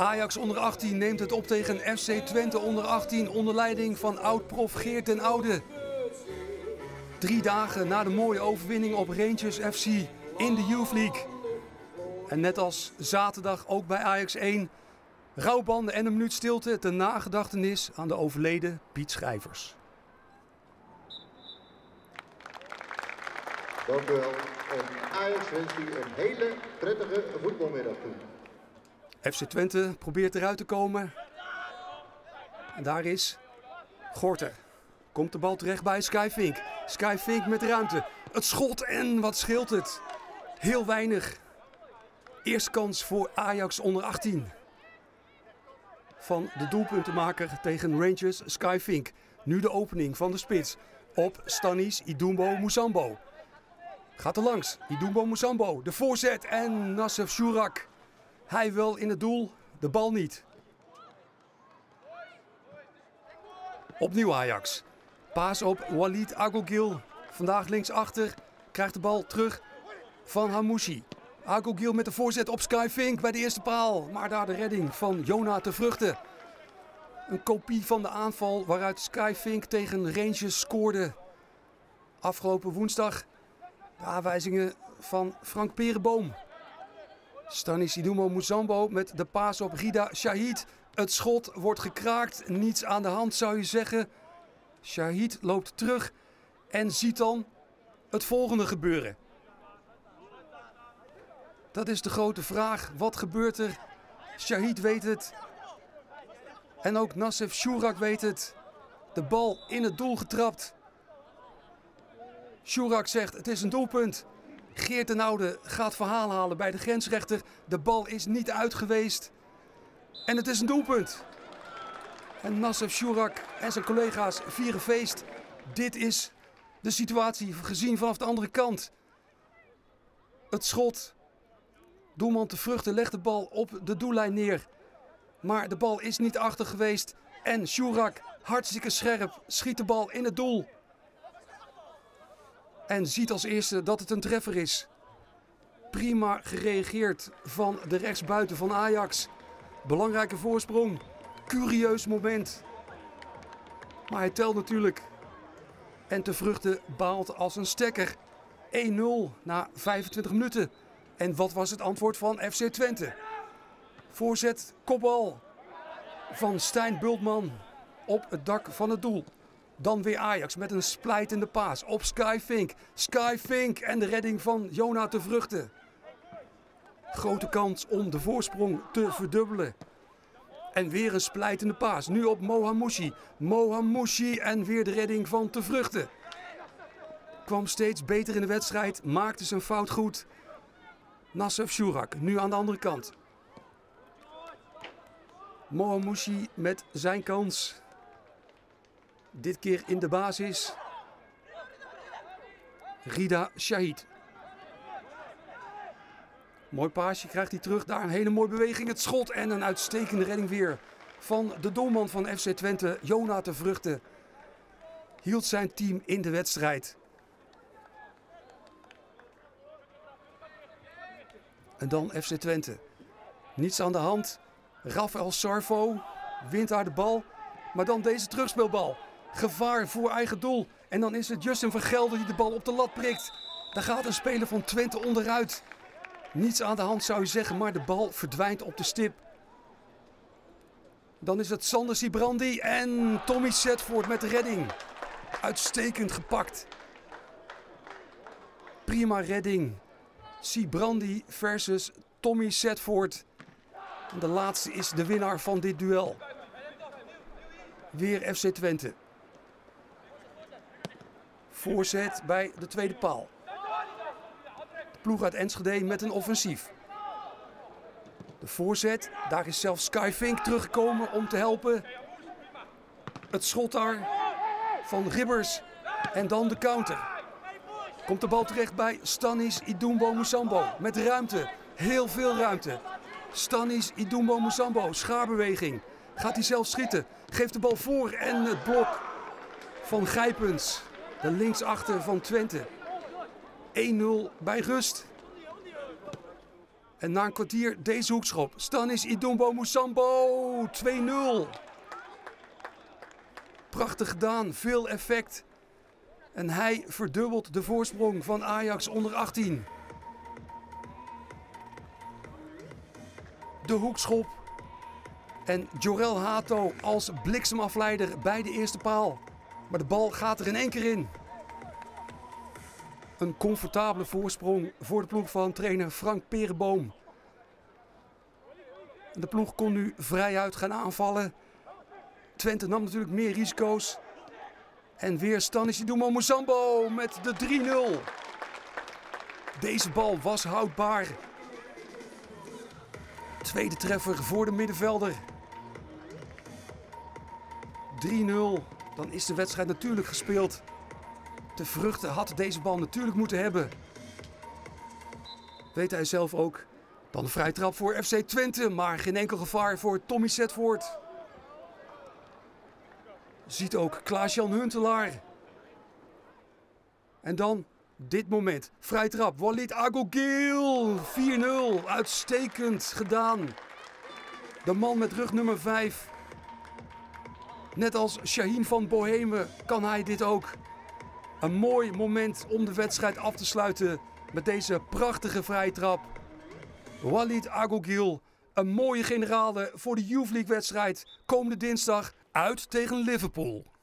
Ajax onder 18 neemt het op tegen FC Twente onder 18 onder leiding van oud-prof Geert den Oude. 3 dagen na de mooie overwinning op Rangers FC in de Youth League. En net als zaterdag ook bij Ajax 1. Rouwbanden en een minuut stilte ter nagedachtenis aan de overleden Piet Schrijvers. Dank u wel. En Ajax wenst u een hele prettige voetbalmiddag toe. FC Twente probeert eruit te komen. En daar is Gorter. Komt de bal terecht bij Sky Fink. Sky Fink met ruimte. Het schot en wat scheelt het? Heel weinig. Eerste kans voor Ajax onder 18. Van de doelpuntenmaker tegen Rangers, Sky Fink. Nu de opening van de spits op Stanis Idumbo Moussambo. Gaat er langs. Idumbo Moussambo. De voorzet en Nassif Chourak. Hij wel in het doel, de bal niet. Opnieuw Ajax. Paas op Walid Agougil. Vandaag linksachter. Krijgt de bal terug van Hamouchi. Agougil met de voorzet op Sky Fink bij de eerste paal. Maar daar de redding van Jonathan te Vruchten. Een kopie van de aanval waaruit Sky Fink tegen Rangers scoorde. Afgelopen woensdag de aanwijzingen van Frank Pereboom. Stanis Idumbo Moussambo met de paas op Rida Shahid. Het schot wordt gekraakt. Niets aan de hand zou je zeggen. Shahid loopt terug en ziet dan het volgende gebeuren. Dat is de grote vraag. Wat gebeurt er? Shahid weet het. En ook Nassif Chourak weet het. De bal in het doel getrapt. Chourak zegt het is een doelpunt. Geert den Oude gaat verhaal halen bij de grensrechter. De bal is niet uit geweest. En het is een doelpunt. En Nassif Chourak en zijn collega's vieren feest. Dit is de situatie gezien vanaf de andere kant. Het schot. Doelman te Vruchten legt de bal op de doellijn neer. Maar de bal is niet achter geweest. En Chourak, hartstikke scherp, schiet de bal in het doel. En ziet als eerste dat het een treffer is. Prima gereageerd van de rechtsbuiten van Ajax. Belangrijke voorsprong. Curieus moment. Maar hij telt natuurlijk. En te Vruchten baalt als een stekker. 1-0 na 25 minuten. En wat was het antwoord van FC Twente? Voorzet, kopbal van Stijn Bultman op het dak van het doel. Dan weer Ajax met een splijtende paas op Sky Fink. Sky Fink en de redding van Jonathan te Vruchten. Grote kans om de voorsprong te verdubbelen. En weer een splijtende paas. Nu op Mohamouchi. Mohamouchi en weer de redding van te Vruchten. Kwam steeds beter in de wedstrijd. Maakte zijn fout goed. Nassif Chourak, nu aan de andere kant. Mohamouchi met zijn kans. Dit keer in de basis. Rida Shahid. Mooi paasje krijgt hij terug. Daar een hele mooie beweging. Het schot en een uitstekende redding weer. Van de doelman van FC Twente, Jonathan te Vruchten. Hield zijn team in de wedstrijd. En dan FC Twente. Niets aan de hand. Rafael Sarfo wint daar de bal. Maar dan deze terugspeelbal. Gevaar voor eigen doel. En dan is het Justin van Gelder die de bal op de lat prikt. Daar gaat een speler van Twente onderuit. Niets aan de hand zou je zeggen, maar de bal verdwijnt op de stip. Dan is het Sander Sibrandi en Tommy Setford met de redding. Uitstekend gepakt. Prima redding. Sibrandi versus Tommy Zetvoort. De laatste is de winnaar van dit duel. Weer FC Twente. Voorzet bij de tweede paal. De ploeg uit Enschede met een offensief. De voorzet, daar is zelfs Sky Fink teruggekomen om te helpen. Het schot daar van Ribbers en dan de counter. Komt de bal terecht bij Stanis Idumbo Moussambo. Met ruimte. Heel veel ruimte. Stanis Idumbo Moussambo. Schaarbeweging. Gaat hij zelf schieten. Geeft de bal voor en het blok van Gijpens. De linksachter van Twente. 1-0 bij rust. En na een kwartier deze hoekschop. Stanis Idumbo Moussambo, 2-0. Prachtig gedaan, veel effect. En hij verdubbelt de voorsprong van Ajax onder 18. De hoekschop. En Jorel Hato als bliksemafleider bij de eerste paal. Maar de bal gaat er in één keer in. Een comfortabele voorsprong voor de ploeg van trainer Frank Pereboom. De ploeg kon nu vrijuit gaan aanvallen. Twente nam natuurlijk meer risico's. En weer Stanis Idumbo Moussambo met de 3-0. Deze bal was houdbaar. Tweede treffer voor de middenvelder. 3-0. Dan is de wedstrijd natuurlijk gespeeld. Te Vruchten had deze bal natuurlijk moeten hebben. Weet hij zelf ook. Dan een vrije trap voor FC Twente, maar geen enkel gevaar voor Tommy Setford. Ziet ook Klaas-Jan Huntelaar. En dan dit moment. Vrije trap, Walid Agougil. 4-0. Uitstekend gedaan. De man met rug nummer 5. Net als Shahin van Bohemen kan hij dit ook. Een mooi moment om de wedstrijd af te sluiten met deze prachtige vrije trap. Walid Agougil, een mooie generale voor de Youth League wedstrijd komende dinsdag uit tegen Liverpool.